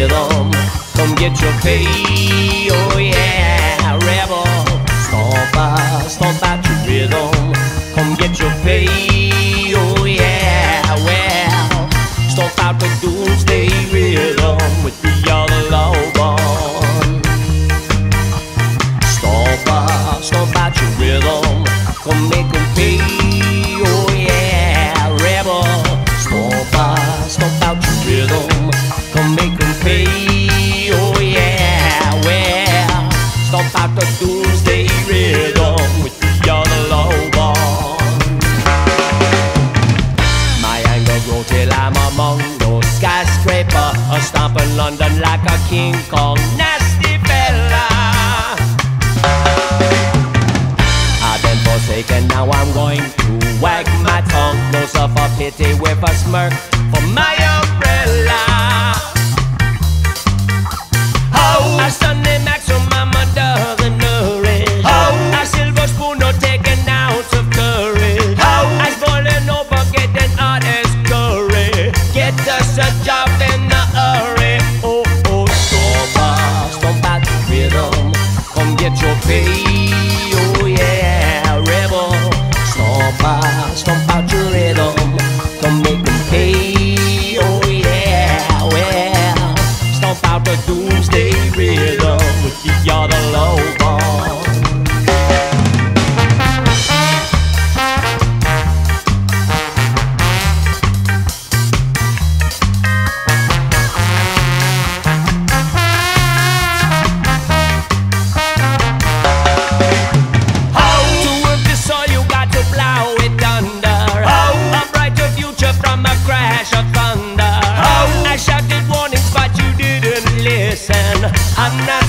with them. Come get your pay, oh yeah. Rebel Stomper, stomp out your rhythm. Come get your pay, oh yeah. Well, stomp out the doomsday rhythm with the other love on. Stomper, stomp out your rhythm. Come make them pay, oh yeah. Rebel Stomper, stomp out your rhythm. Come make them pay. Stomp out the doomsday rhythm with the other love on. My anger grows till I'm among those skyscraper, a stomping London like a King Kong, nasty fella. I've been forsaken, now I'm going to wag my tongue, no suffer pity with a smirk for my umbrella. Oh, a Sunday maximum. Oh yeah, Rebel Stomper, stomp out your rhythm. Come make them pay, oh yeah, well, stomp out the doomsday rhythm with the other love on. I'm not